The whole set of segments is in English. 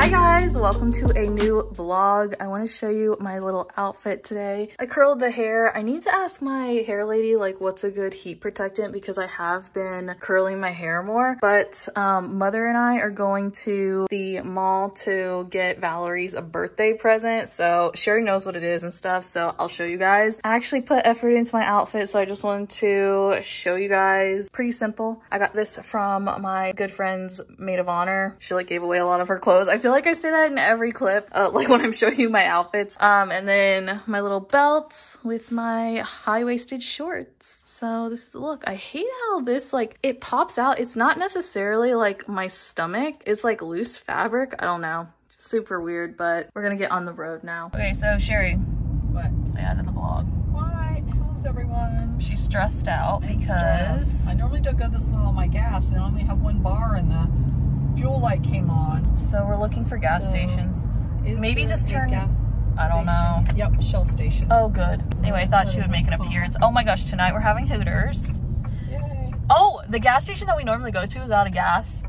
Hi guys, welcome to a new vlog. I want to show you my little outfit today. I curled the hair. I need to ask my hair lady like what's a good heat protectant because I have been curling my hair more, but Mother and I are going to the mall to get Valerie's a birthday present, so she already knows what it is and stuff, so I'll show you guys. I actually put effort into my outfit, so I just wanted to show you guys. Pretty simple. I got this from my good friend's maid of honor. She like gave away a lot of her clothes. I feel like I say that in every clip, like when I'm showing you my outfits. And then my little belts with my high-waisted shorts. So this is the look. I hate how this, like, it pops out. It's not necessarily like my stomach. It's like loose fabric. I don't know. Super weird, but we're gonna get on the road now. Okay, so Sherry. What? Say hi to the vlog. Why? How's everyone? She's stressed out because I normally don't go this low on my gas. I only have one bar in the fuel light came on, so we're looking for gas stations. Maybe just turn gas. I don't know. Yep, Shell station. Oh, good. Anyway, I thought she would make an appearance. Oh my gosh, tonight we're having Hooters. Yay. Oh, the gas station that we normally go to is out of gas.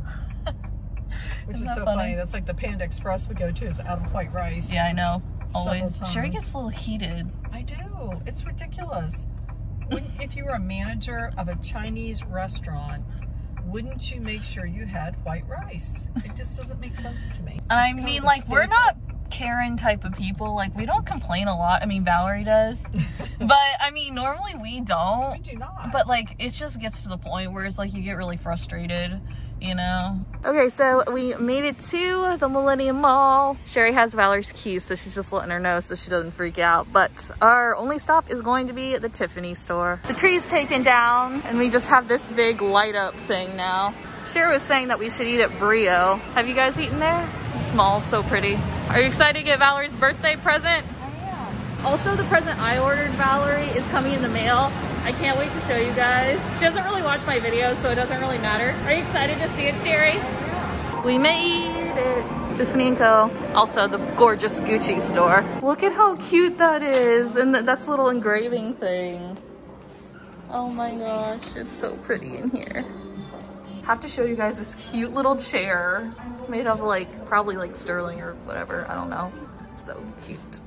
Which is so funny. That's like the Panda Express we go to is out of white rice. Yeah, I know. Always. Sherry gets a little heated. I do. It's ridiculous. If you were a manager of a Chinese restaurant, wouldn't you make sure you had white rice? It just doesn't make sense to me. I mean, like, we're not Karen type of people. Like, we don't complain a lot. I mean, Valerie does. But, I mean, normally we don't. We do not. But, like, it just gets to the point where it's like you get really frustrated, you know? Okay, so we made it to the Millennium Mall. Sherry has Valerie's keys, so she's just letting her know so she doesn't freak out. But our only stop is going to be at the Tiffany store. The tree's taken down, and we just have this big light-up thing now. Sherry was saying that we should eat at Brio. Have you guys eaten there? This mall's so pretty. Are you excited to get Valerie's birthday present? I am. Also, the present I ordered Valerie is coming in the mail. I can't wait to show you guys. She doesn't really watch my videos, so it doesn't really matter. Are you excited to see it, Sherry? Yeah. We made it. Tiffany & Co. Also, the gorgeous Gucci store. Look at how cute that is. And that's a little engraving thing. Oh my gosh, it's so pretty in here. I have to show you guys this cute little chair. It's made of like, probably like sterling or whatever. I don't know. So cute.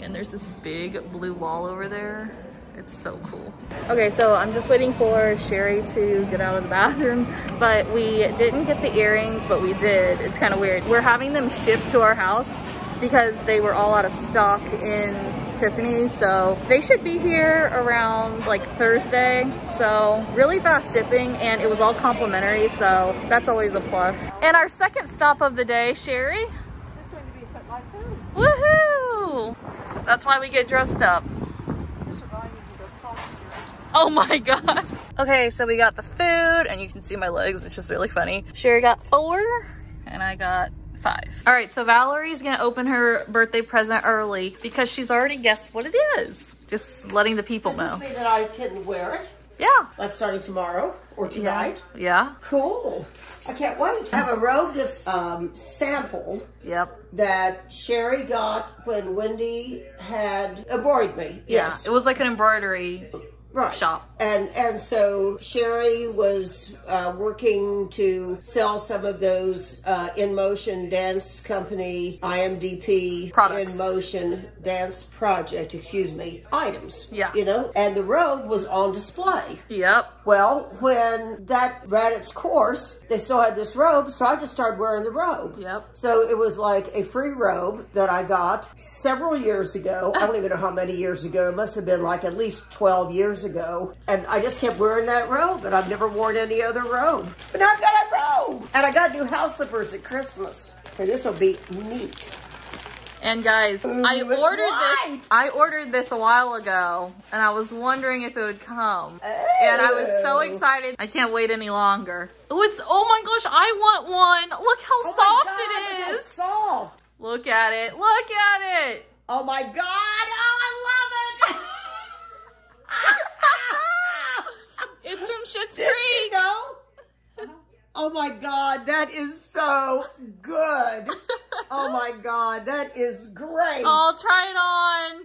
And there's this big blue wall over there. It's so cool. Okay, so I'm just waiting for Sherry to get out of the bathroom, but we didn't get the earrings, but we did. It's kind of weird. We're having them shipped to our house because they were all out of stock in Tiffany, so they should be here around like Thursday. So really fast shipping, and it was all complimentary, so that's always a plus. And our second stop of the day, Sherry? It's going to be Pet Life Foods. Woohoo! That's why we get dressed up. Oh my gosh. Okay, so we got the food, and you can see my legs, which is really funny. Sherry got 4, and I got 5. All right, so Valerie's gonna open her birthday present early because she's already guessed what it is. Just letting the people know. Does this mean that I can wear it? Yeah. Like starting tomorrow or tonight? Yeah. Cool. I can't wait. I have a robe that's sampled. Yep. That Sherry got when Wendy had embroidered me. Yes. Yeah, it was like an embroidery. Right. Shop. And so Sherry was working to sell some of those In Motion Dance Company, IMDP products. In Motion Dance Project, excuse me, items. Yeah. You know, and the robe was on display. Yep. Well, when that ran its course, they still had this robe, so I just started wearing the robe. Yep. So it was like a free robe that I got several years ago. I don't even know how many years ago. It must have been like at least 12 years ago, and I just kept wearing that robe, and I've never worn any other robe, but now I've got a robe, and I got new house slippers at Christmas, and this will be neat. And guys, I ordered this a while ago, and I was wondering if it would come. Oh. And I was so excited. I can't wait any longer. Oh, it's, oh my gosh, I want one. Look how soft it is. Look, soft. Look at it. Look at it. Oh my God. Oh, I love it. It's from Schitt's Creek. You know? Oh my God, that is so good. Oh my God, that is great. I'll try it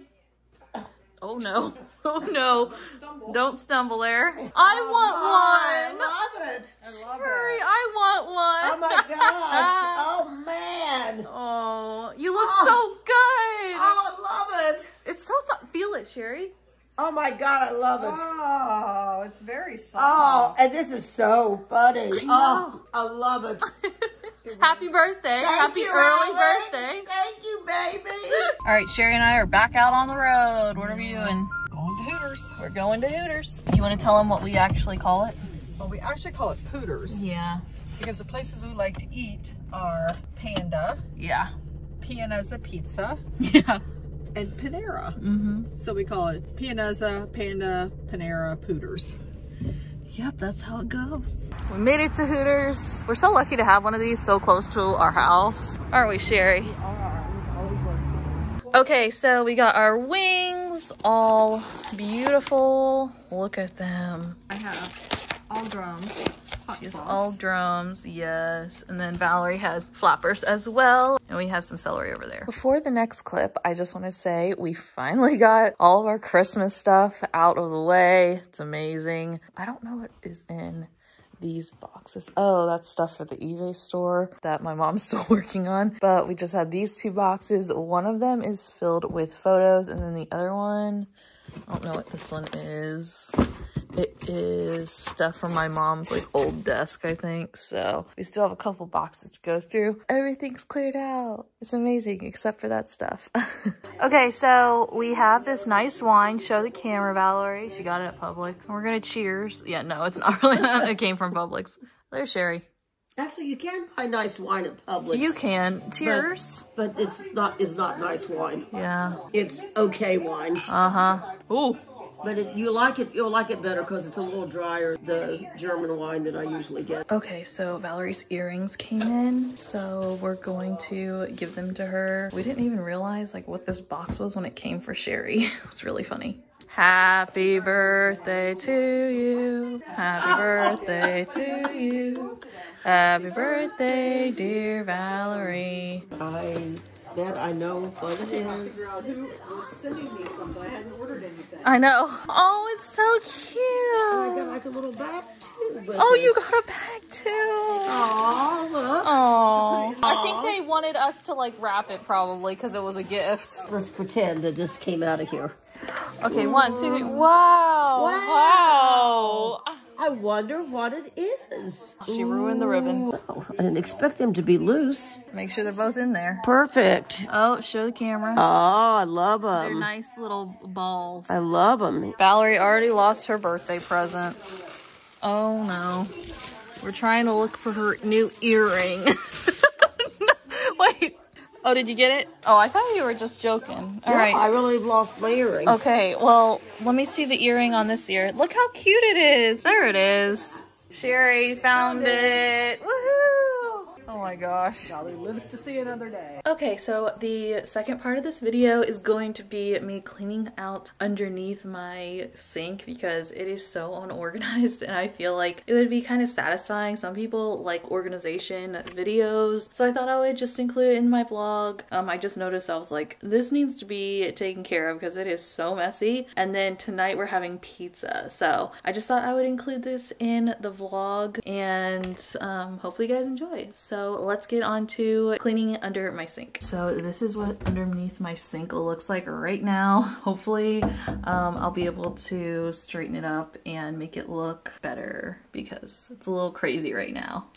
on. Oh no. Oh no. Don't stumble. Don't stumble there. I want one. I love it. Sherry, I want one. Oh my gosh. Oh man. It's so soft. Feel it, Sherry. Oh my God, I love it. Oh, it's very soft. Oh, and this is so funny. I know. Oh, I love it. Happy birthday. Happy early birthday. Thank you, baby. All right, Sherry and I are back out on the road. What are we doing? Going to Hooters. We're going to Hooters. You want to tell them what we actually call it? Well, we actually call it Hooters. Yeah. Because the places we like to eat are Panda. Yeah. Pianosa Pizza. Yeah. And Panera. Mm-hmm. So we call it Pianosa, Panda, Panera, Hooters. Yep, that's how it goes. We made it to Hooters. We're so lucky to have one of these so close to our house. Aren't we, Sherry? We are. We always love Hooters. Okay, so we got our wings, all beautiful. Look at them. I have all drums. She's all drums, yes. And then Valerie has flappers as well. And we have some celery over there. Before the next clip, I just want to say we finally got all of our Christmas stuff out of the way. It's amazing. I don't know what is in these boxes. Oh, that's stuff for the eBay store that my mom's still working on. But we just had these two boxes. One of them is filled with photos. And then the other one, I don't know what this one is. It is stuff from my mom's like old desk, I think. So we still have a couple boxes to go through. Everything's cleared out. It's amazing, except for that stuff. Okay, so we have this nice wine. Show the camera, Valerie. She got it at Publix. We're gonna cheers. Yeah, no, it's not really that. It came from Publix. There's Sherry. Actually, you can buy nice wine at Publix. You can. Cheers. But it's not nice wine. Yeah. It's okay wine. Uh-huh. Ooh. But you'll like it better because it's a little drier, the German wine that I usually get. Okay, so Valerie's earrings came in, so we're going to give them to her. We didn't even realize like what this box was when it came for Sherry. It's really funny. Happy birthday to you. Happy birthday to you. Happy birthday, dear Valerie. That I know what it is. Who was sending me something? I hadn't ordered anything. I know. Oh, it's so cute. I got like a little bag too. Oh, you got a bag too. Aww, look. Aww. I think they wanted us to like wrap it probably because it was a gift. Let's pretend that this came out of here. Okay, one, two, three. Wow. Wow. Wow. I wonder what it is. She ruined the ribbon. Oh, I didn't expect them to be loose. Make sure they're both in there. Perfect. Oh, show the camera. Oh, I love them. They're nice little balls. I love them. Valerie already lost her birthday present. Oh, no. We're trying to look for her new earring. Wait. Oh, did you get it? Oh, I thought you were just joking. All right. I really lost my earring. Okay, well, let me see the earring on this ear. Look how cute it is. There it is. Sherry found it. Woohoo! Oh my gosh. Dolly lives to see another day. Okay, so the second part of this video is going to be me cleaning out underneath my sink because it is so unorganized and I feel like it would be kind of satisfying. Some people like organization videos, so I thought I would just include it in my vlog. I just noticed I was like, this needs to be taken care of because it is so messy. And then tonight we're having pizza, so I just thought I would include this in the vlog and hopefully you guys enjoy. So let's get on to cleaning under my sink. So this is what underneath my sink looks like right now. Hopefully I'll be able to straighten it up and make it look better because it's a little crazy right now.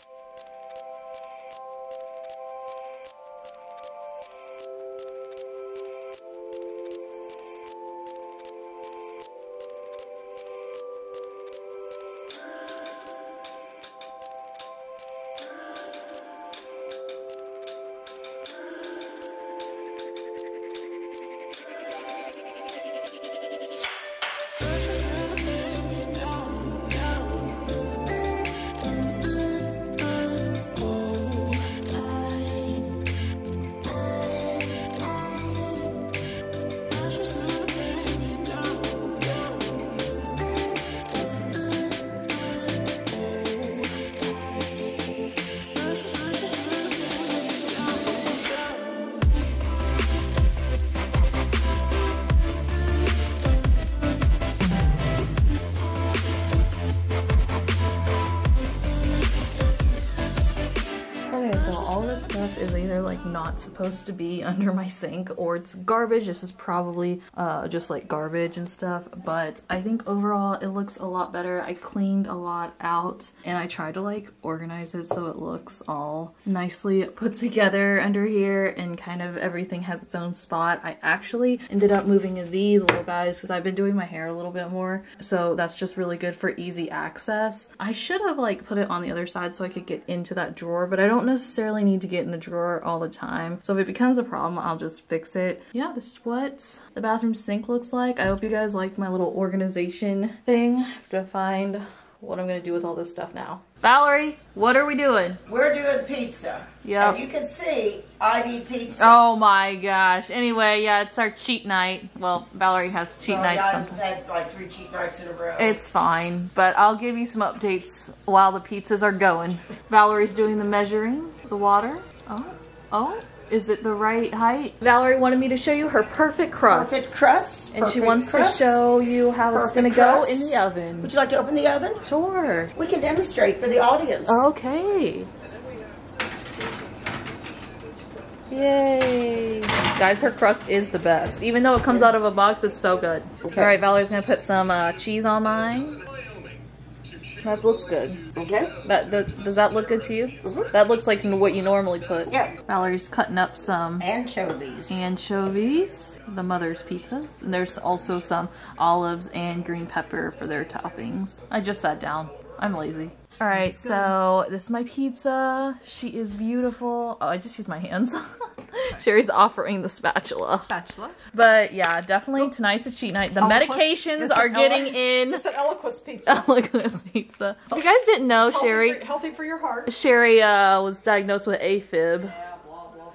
all this stuff is either like not supposed to be under my sink or it's garbage. This is probably just like garbage and stuff, but I think overall it looks a lot better. I cleaned a lot out and I tried to like organize it so it looks all nicely put together under here, and kind of everything has its own spot. I actually ended up moving these little guys because I've been doing my hair a little bit more, so that's just really good for easy access. I should have like put it on the other side so I could get into that drawer, but I don't necessarily need to get in the drawer all the time, so if it becomes a problem I'll just fix it. Yeah, this is what the bathroom sink looks like. I hope you guys like my little organization thing. I have to find what I'm gonna do with all this stuff now. Valerie, what are we doing? We're doing pizza. Yeah. You can see I need pizza. Oh my gosh. Anyway, yeah, it's our cheat night. Well, Valerie has cheat nights. I've had like 3 cheat nights in a row. It's fine, but I'll give you some updates while the pizzas are going. Valerie's doing the measuring, the water. Oh, oh. Is it the right height? Valerie wanted me to show you her perfect crust. Perfect crust. And she wants to show you how it's going to go in the oven. Would you like to open the oven? Sure. We can demonstrate for the audience. Okay. Yay. Guys, her crust is the best. Even though it comes out of a box, it's so good. Okay. All right, Valerie's going to put some cheese on mine. That looks good. Okay. Does that look good to you? Mm-hmm. That looks like what you normally put. Yeah. Valerie's cutting up some anchovies. Anchovies. The mother's pizzas. And there's also some olives and green pepper for their toppings. I just sat down. I'm lazy. All right, so this is my pizza. She is beautiful. Oh, I just used my hands. Sherry's offering the spatula. Spatula. But yeah, definitely tonight's a cheat night. The medications are getting in. It's an Eliquis pizza. Eliquis pizza. If you guys didn't know, Sherry. Healthy for your heart. Sherry was diagnosed with AFib. Yeah.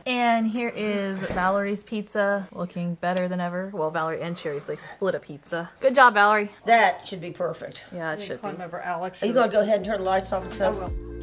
And here is Valerie's pizza, looking better than ever. Well, Valerie and Sherry's, they split a pizza. Good job, Valerie. That should be perfect. Yeah, it should be. Over Alex. Are you going to go ahead and turn the lights off and stuff?